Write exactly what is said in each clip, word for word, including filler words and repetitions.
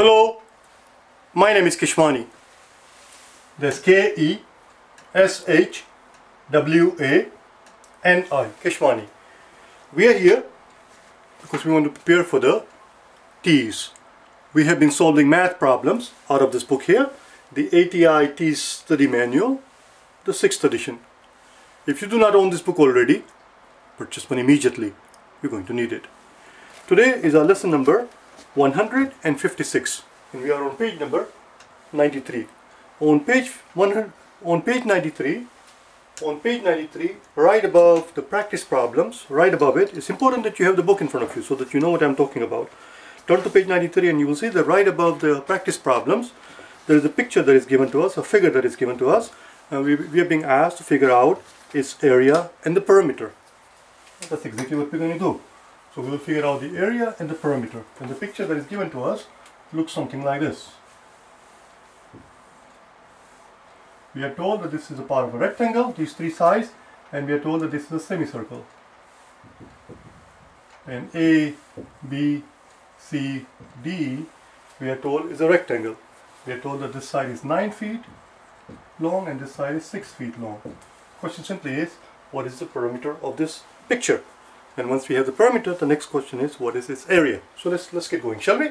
Hello, my name is Keshwani. That's K E S H W A N I, Keshwani. We are here because we want to prepare for the T E A S. We have been solving math problems out of this book here, the A T I T E A S study manual, the sixth edition. If you do not own this book already, purchase one immediately. You're going to need it. Today is our lesson number one hundred fifty-six, and we are on page number ninety-three. On page one hundred, on page ninety-three, on page ninety-three, right above the practice problems, right above it, it's important that you have the book in front of you so that you know what I'm talking about. Turn to page ninety-three, and you will see that right above the practice problems, there is a picture that is given to us, a figure that is given to us, and we, we are being asked to figure out its area and the perimeter. That's exactly what we're going to do. So we will figure out the area and the perimeter. And the picture that is given to us looks something like this. We are told that this is a part of a rectangle, these three sides, and we are told that this is a semicircle. And A, B, C, D, we are told is a rectangle. We are told that this side is nine feet long and this side is six feet long. The question simply is, what is the perimeter of this picture? And once we have the perimeter, the next question is, what is its area? So let's let's get going, shall we?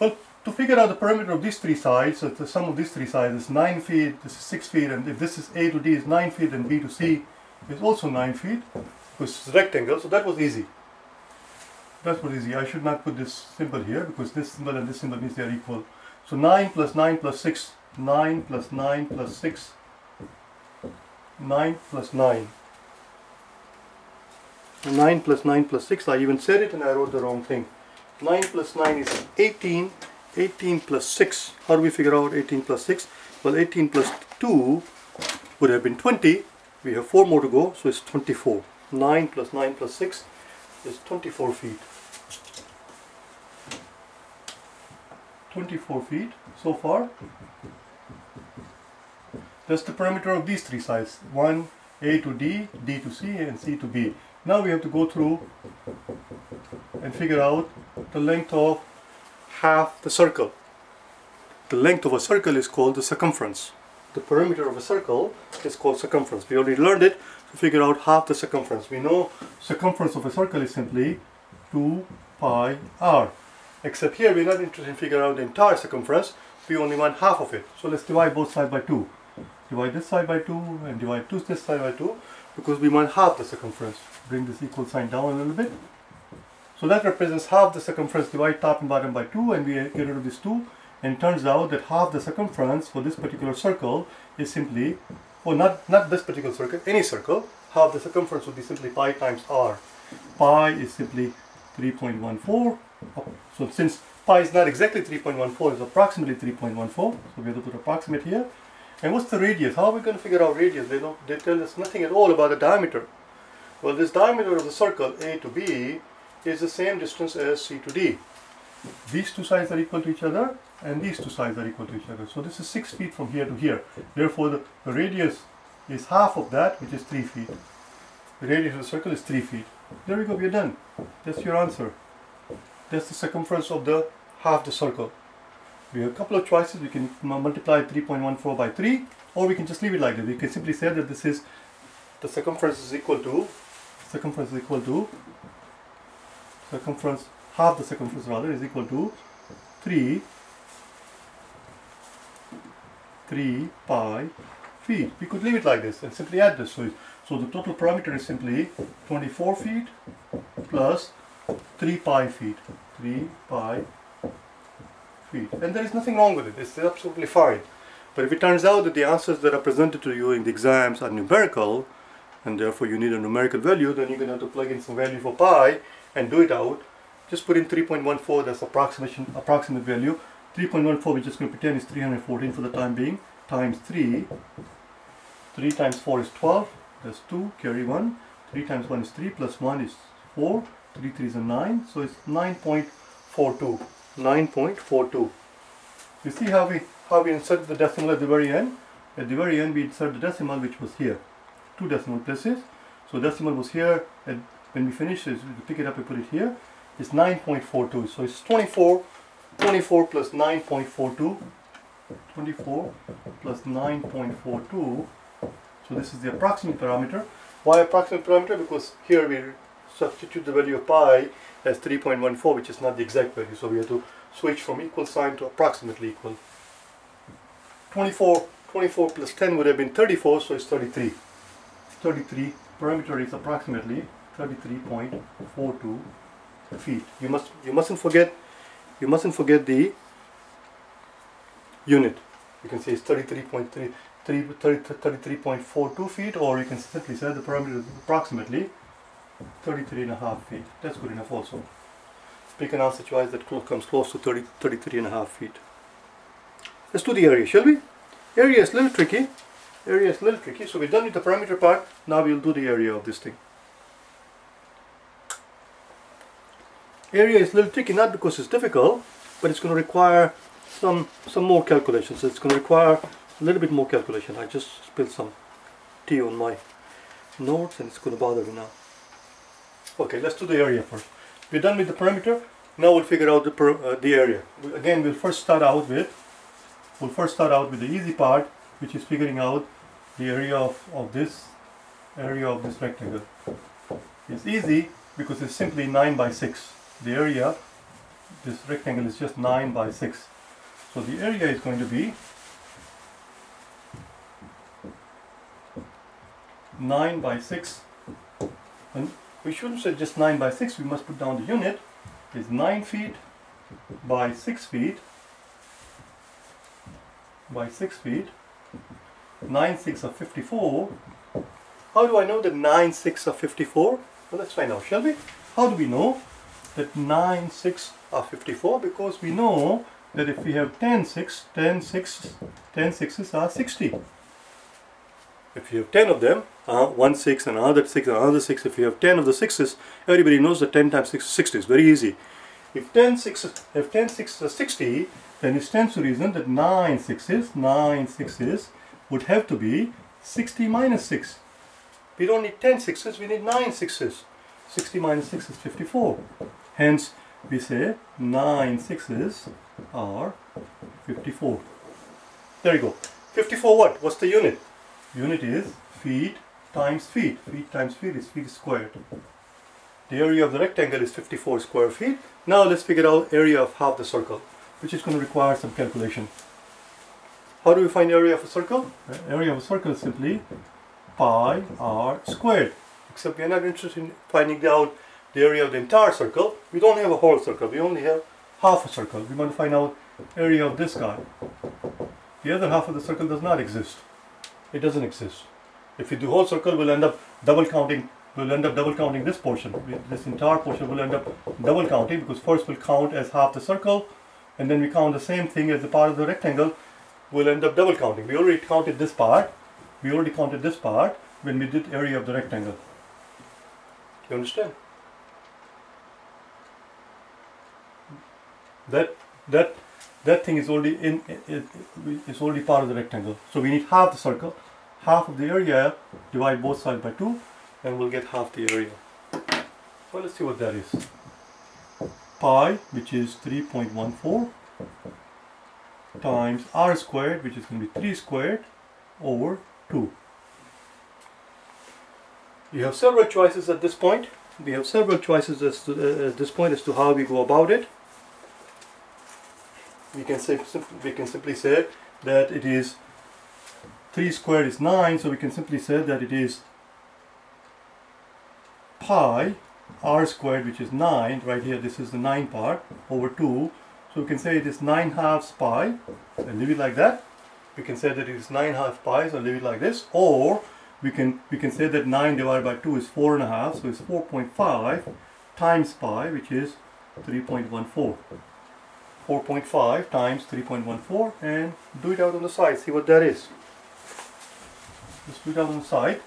Well, to figure out the perimeter of these three sides, so the sum of these three sides is nine feet, this is six feet, and if this is A to D is nine feet, and B to C is also nine feet, which is a rectangle, so that was easy. That was easy. I should not put this symbol here, because this symbol and this symbol means they are equal. So nine plus nine plus six, nine plus nine plus six, nine plus nine. nine plus nine plus six, I even said it and I wrote the wrong thing. nine plus nine is eighteen, eighteen plus six, how do we figure out eighteen plus six? Well, eighteen plus two would have been twenty, we have four more to go, so it's twenty-four. nine plus nine plus six is twenty-four feet. twenty-four feet so far. That's the perimeter of these three sides, one, A to D, D to C, and C to B. Now we have to go through and figure out the length of half the circle. The length of a circle is called the circumference. The perimeter of a circle is called circumference. We already learned it to figure out half the circumference. We know circumference of a circle is simply two pi r. Except here we're not interested in figuring out the entire circumference. We only want half of it. So let's divide both sides by two. Divide this side by two and divide two this side by two, because we want half the circumference. Bring this equal sign down a little bit. So that represents half the circumference. Divide top and bottom by two, and we get rid of this two, and it turns out that half the circumference for this particular circle is simply, or not, not this particular circle, any circle, half the circumference would be simply pi times r. Pi is simply three point one four. So since pi is not exactly three point one four, it's approximately three point one four, so we have to put approximate here. And what's the radius? How are we going to figure out radius? They don't, they tell us nothing at all about the diameter. Well, this diameter of the circle, A to B, is the same distance as C to D. These two sides are equal to each other, and these two sides are equal to each other. So this is six feet from here to here. Therefore, the, the radius is half of that, which is three feet. The radius of the circle is three feet. There we go, we're done. That's your answer. That's the circumference of the half the circle. We have a couple of choices. We can multiply three point one four by three, or we can just leave it like that. We can simply say that this is the circumference is equal to circumference is equal to circumference half the circumference rather is equal to three pi feet. We could leave it like this and simply add this. So, so the total perimeter is simply twenty-four feet plus three pi feet. three pi feet. And there is nothing wrong with it. It's absolutely fine. But if it turns out that the answers that are presented to you in the exams are numerical, and therefore you need a numerical value, then you're going to have to plug in some value for pi and do it out. Just put in three point one four, that's approximation, approximate value. three point one four, we're just going to pretend is three hundred fourteen for the time being, times three. three times four is twelve, that's two, carry one. three times one is three, plus one is four. three threes are nine, so it's nine point four two. nine point four two. You see how we how we insert the decimal at the very end? At the very end we insert the decimal which was here. Two decimal places. So decimal was here, and when we finish this, we pick it up and put it here. It's nine point four two. So it's 24 twenty-four plus nine point four two. twenty-four plus nine point four two. So this is the approximate parameter. Why approximate parameter? Because here we substitute the value of pi as three point one four, which is not the exact value. So we have to switch from equal sign to approximately equal. twenty-four, twenty-four plus ten would have been thirty-four, so it's thirty-three. thirty-three, parameter is approximately thirty-three point four two feet. You must, you mustn't forget, you mustn't forget the unit. You can say it's thirty-three point three. thirty-three point four two feet, or you can simply say the parameter is approximately thirty-three and a half feet. That's good enough also. Pick an answer choice that comes close to thirty, thirty-three and a half feet. Let's do the area, shall we? Area is a little tricky. Area is a little tricky. So we're done with the parameter part. Now we'll do the area of this thing. Area is a little tricky, not because it's difficult, but it's going to require some, some more calculations. So it's going to require a little bit more calculation. I just spilled some tea on my notes and it's going to bother me now. Okay, let's do the area first. We're done with the perimeter. Now we'll figure out the, per, uh, the area. We, again, we'll first start out with we'll first start out with the easy part, which is figuring out the area of, of this area of this rectangle. It's easy because it's simply nine by six. The area, this rectangle is just nine by six. So the area is going to be nine by six, and we shouldn't say just nine by six, we must put down the unit. Is nine feet by six feet by six feet. Nine six of fifty-four. How do I know that nine six of fifty-four? Well, let's find out, shall we? How do we know that nine six of fifty-four? Because we know that if we have ten six, ten sixes are sixty. If you have ten of them, uh, one six and another six and another six, if you have ten of the sixes, everybody knows that ten times six is sixty. It's very easy. If ten sixes, if ten sixes are sixty, then it stands to reason that nine sixes, nine sixes would have to be sixty minus six. We don't need ten sixes, we need nine sixes. Sixty minus six is fifty-four. Hence, we say nine sixes are fifty-four. There you go. Fifty-four what? What's the unit? Unit is feet times feet. Feet times feet is feet squared. The area of the rectangle is fifty-four square feet. Now let's figure out area of half the circle, which is going to require some calculation. How do we find area of a circle? Area of a circle is simply pi r squared. Except we are not interested in finding out the area of the entire circle. We don't have a whole circle. We only have half a circle. We want to find out area of this guy. The other half of the circle does not exist. It doesn't exist. If we do whole circle, we'll end up double counting. We'll end up double counting this portion. This entire portion will end up double counting, because first we'll count as half the circle, and then we count the same thing as the part of the rectangle. We'll end up double counting. We already counted this part. We already counted this part when we did area of the rectangle. You understand? That that that thing is already in. It, it, it's already part of the rectangle. So we need half the circle. Half of the area, divide both sides by two, and we'll get half the area. Well, let's see what that is. Pi, which is three point one four, times r squared, which is going to be three squared, over two. You have several choices at this point. We have several choices as to, uh, at this point as to how we go about it. We can, say, we can simply say that it is three squared is nine, so we can simply say that it is pi r squared, which is nine, right here this is the nine part, over two. So we can say it is nine halves pi, and leave it like that. We can say that it is nine halves pi, so leave it like this. Or we can we can say that nine divided by two is four and a half, so it's four point five times pi, which is three point one four. four point five times three point one four, and do it out on the side, see what that is. Let's do it out on the side.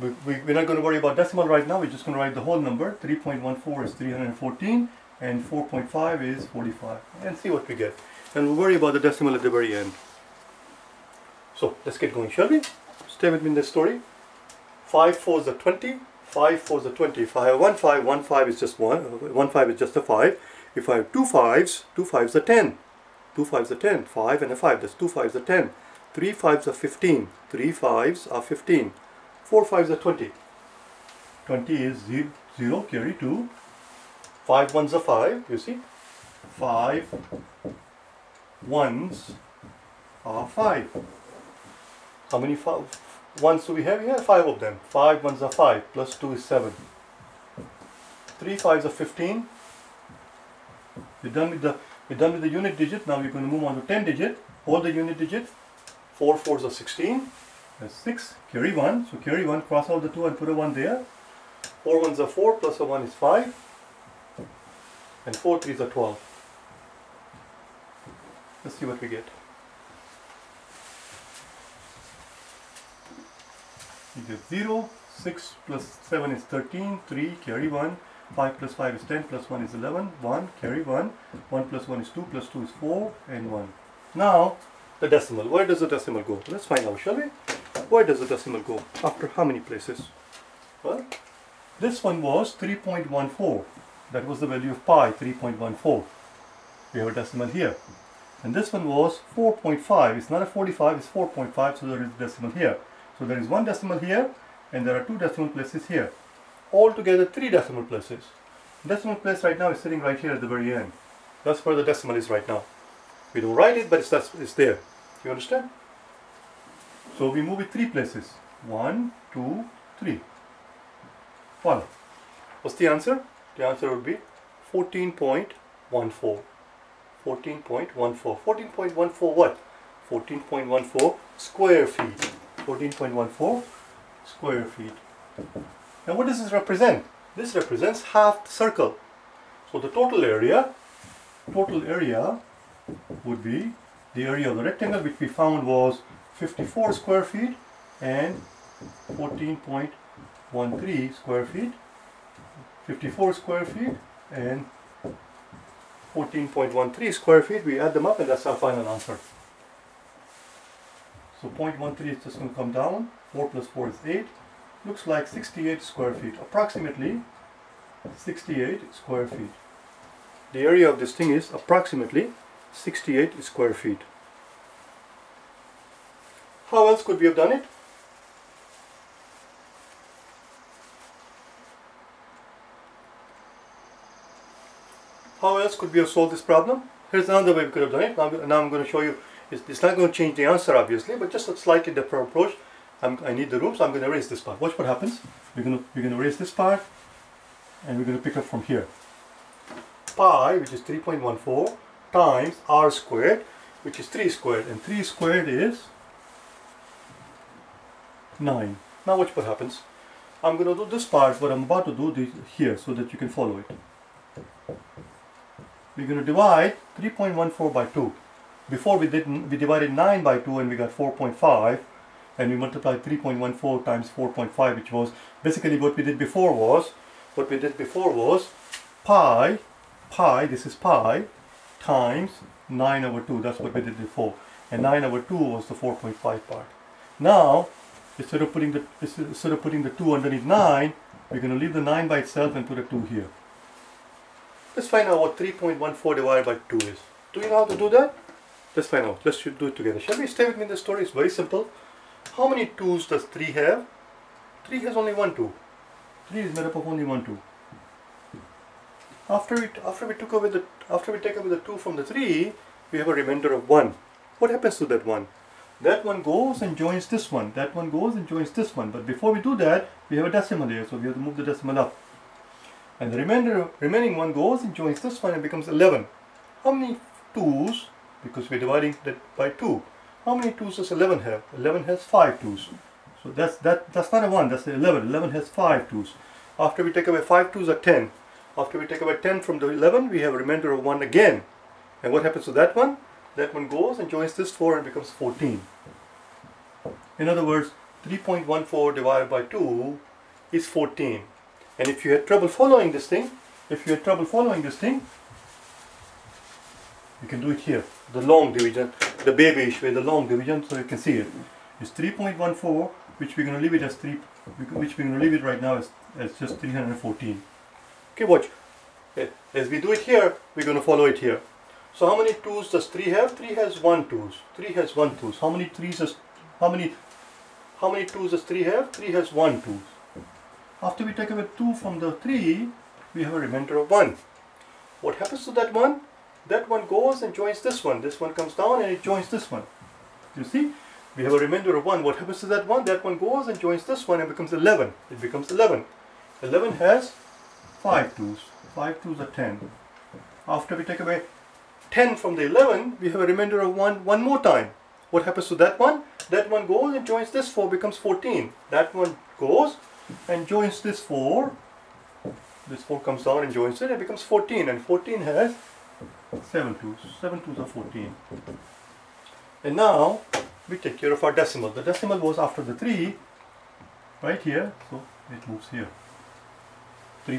We, we, we're not going to worry about decimal right now, we're just going to write the whole number. three point one four is three hundred fourteen, and four point five is forty-five, and see what we get. And we'll worry about the decimal at the very end. So, let's get going, shall we? Stay with me in this story. five fours are twenty, five fours are twenty. If I have one five, one five is just one, one five is just a five. If I have two fives, two fives are ten. Two fives are ten. Five and a five. That's two fives are ten. Three fives are fifteen. Three fives are fifteen. Four fives are twenty. Twenty is zero, zero carry two. Five ones are five. You see, five ones are five. How many five ones do we have here? Five of them. Five ones are five. Plus two is seven. Three fives are fifteen. We're done with the we're done with the unit digit. Now we're going to move on to ten digit. Hold the unit digit. Four fours are sixteen. That's six. Carry one. So carry one. Cross out the two and put a one there. Four ones are four. Plus a one is five. And four threes are twelve. Let's see what we get. We get zero. Six plus seven is thirteen. Three. Carry one. five plus five is ten, plus one is eleven, one, carry one, one plus one is two, plus two is four, and one. Now, the decimal. Where does the decimal go? Let's find out, shall we? Where does the decimal go? After how many places? Well, this one was three point one four. That was the value of pi, three point one four. We have a decimal here. And this one was four point five. It's not a forty-five, it's four point five, so there is a decimal here. So there is one decimal here, and there are two decimal places here. Altogether three decimal places. Decimal place right now is sitting right here at the very end. That's where the decimal is right now. We don't write it, but it's, that's, it's there. You understand? So we move it three places. One, two, three. Follow. What's the answer? The answer would be fourteen point one four. fourteen point one four. fourteen point one four what? fourteen point one four square feet. fourteen point one four square feet. Now what does this represent? This represents half the circle. So the total area, total area would be the area of the rectangle, which we found was fifty-four square feet and fourteen point one three square feet, fifty-four square feet and fourteen point one three square feet. We add them up and that's our final answer. So zero point one three is just going to come down, four plus four is eight. Looks like sixty-eight square feet, approximately sixty-eight square feet. The area of this thing is approximately sixty-eight square feet. How else could we have done it? How else could we have solved this problem? Here's another way we could have done it. Now, now I'm going to show you, it's, it's not going to change the answer obviously, but just a slightly different approach. I'm, I need the room, so I'm going to erase this part. Watch what happens. We're going to, we're going to erase this part, and we're going to pick up from here. Pi, which is three point one four, times r squared, which is three squared, and three squared is nine. Now watch what happens. I'm going to do this part, but I'm about to do this here, so that you can follow it. We're going to divide three point one four by two. Before we didn't, we divided nine by two, and we got four point five. And we multiply three point one four times four point five, which was basically what we did before was what we did before was pi pi this is pi times nine over two. That's what we did before, and nine over two was the four point five part. Now instead of putting the instead of putting the two underneath nine, we're going to leave the nine by itself and put a two here. Let's find out what three point one four divided by two is. Do you know how to do that? Let's find out. Let's do it together. Shall we? Stay with me in this story. It's very simple. How many twos does three have? three has only one two. three is made up of only one two. After we after we took away the after we take away the two from the three, we have a remainder of one. What happens to that one? That one goes and joins this one. That one goes and joins this one. But before we do that, we have a decimal here, so we have to move the decimal up. And the remainder remaining one goes and joins this one and becomes eleven. How many twos? Because we're dividing that by two. How many twos does eleven have? eleven has five twos. So that's that. That's not a one, that's an eleven. eleven has five twos. After we take away five twos are ten. After we take away ten from the eleven, we have a remainder of one again. And what happens to that one? That one goes and joins this four and becomes fourteen. In other words, three point one four divided by two is fourteen. And if you had trouble following this thing, if you had trouble following this thing, you can do it here. The long division, the babyish way, the long division, so you can see it. It's three point one four, which we're going to leave it as three, which we're going to leave it right now as, as just three hundred fourteen. Okay, watch. As we do it here, we're going to follow it here. So how many twos does three have? Three has one twos. Three has one twos. How many threes does how many how many twos does three have? Three has one twos. After we take away two from the three, we have a remainder of one. What happens to that one? That one goes and joins this one. This one comes down and it joins this one. You see? We have a remainder of one. What happens to that one? That one goes and joins this one and becomes eleven. It becomes eleven. eleven has five twos. five twos are ten. After we take away ten from the eleven, we have a remainder of one one more time. What happens to that one? That one goes and joins this four, becomes fourteen. That one goes and joins this four. This four comes down and joins it, it becomes fourteen. And fourteen has seven twos. seven twos are fourteen. And now we take care of our decimal. The decimal was after the three, right here, so it moves here. three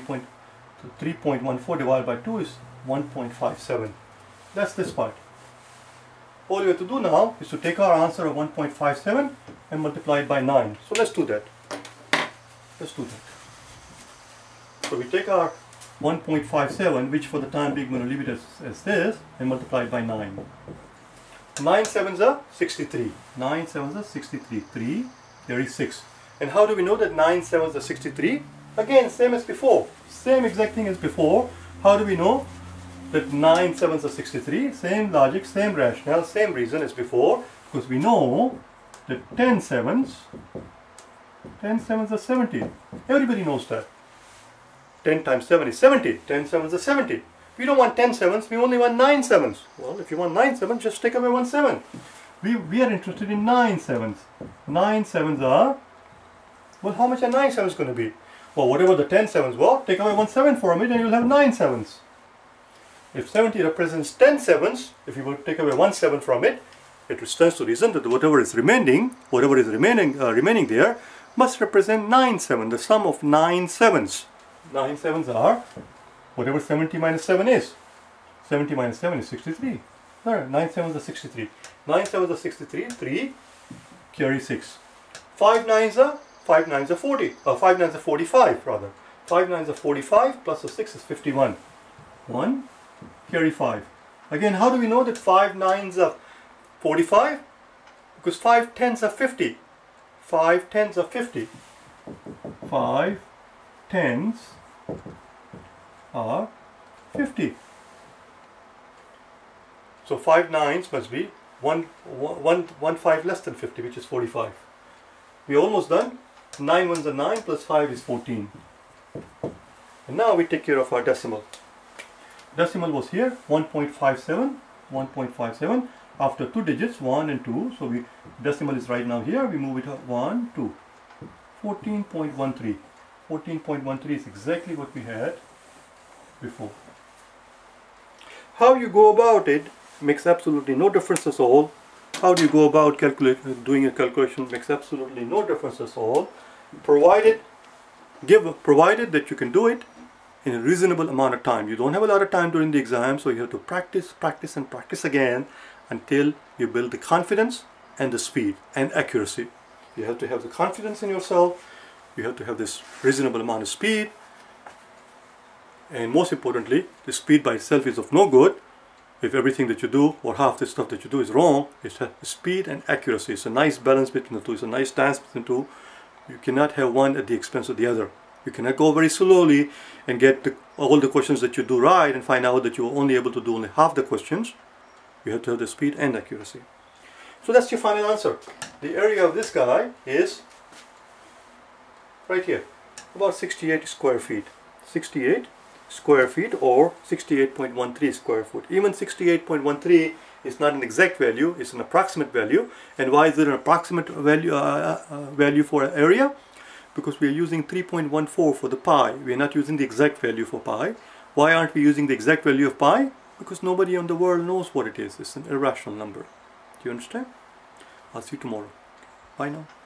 point one four divided by two is one point five seven. That's this part. All we have to do now is to take our answer of one point five seven and multiply it by nine. So let's do that. Let's do that. So we take our one point five seven, which for the time being we're going to leave it as, as this, and multiply it by nine. nine sevens are sixty-three. nine sevens are sixty-three. three, there is six. And how do we know that nine sevens are sixty-three? Again, same as before. Same exact thing as before. How do we know that nine sevens are sixty-three? Same logic, same rationale, same reason as before, because we know that ten sevens, ten sevens are seventy. Everybody knows that. ten times seven is seventy. ten sevens are seventy. We don't want ten sevens, we only want nine sevens. Well, if you want nine sevens, just take away one seven. We, we are interested in nine sevens. nine sevens are, well, how much are nine sevens going to be? Well, whatever the ten sevens were, take away one seven from it and you'll have nine sevens. If seventy represents ten sevens, if you will take away one seven from it, it stands to reason that whatever is remaining, whatever is remaining uh, remaining there, must represent nine sevens, the sum of nine sevens. nine sevens are whatever seventy minus seven is. seventy minus seven is sixty-three. Right, nine sevens are sixty-three. nine sevens are sixty-three. three carry six. five nines are five nines are forty. Uh, five nines are forty-five rather. five nines are forty-five plus a six is fifty-one. one carry five. Again, how do we know that five nines are forty-five? Because five tens are fifty. five tens are fifty. five tens are fifty. So five nines must be one, one, one five less than fifty, which is forty-five. We're almost done. nine ones are nine plus five is fourteen. And now we take care of our decimal. Decimal was here, one point five seven. one point five seven after two digits, one and two. So we decimal is right now here. We move it up one, two. fourteen point one three. fourteen point one three is exactly what we had before. How you go about it makes absolutely no difference at all. How do you go about calculate, doing a calculation makes absolutely no difference at all, provided give provided that you can do it in a reasonable amount of time. You don't have a lot of time during the exam, so you have to practice, practice and practice again until you build the confidence and the speed and accuracy. You have to have the confidence in yourself, you have to have this reasonable amount of speed, and most importantly, the speed by itself is of no good if everything that you do or half the stuff that you do is wrong. It's speed and accuracy. It's a nice balance between the two. It's a nice dance between the two. You cannot have one at the expense of the other. You cannot go very slowly and get the, all the questions that you do right and find out that you are only able to do only half the questions. You have to have the speed and accuracy. So that's your final answer. The area of this guy is right here, about sixty-eight square feet. sixty-eight square feet or sixty-eight point one three square foot. Even sixty-eight point one three is not an exact value, it's an approximate value. And why is it an approximate value, uh, uh, value for an area? Because we are using three point one four for the pi. We are not using the exact value for pi. Why aren't we using the exact value of pi? Because nobody in the world knows what it is. It's an irrational number. Do you understand? I'll see you tomorrow. Bye now.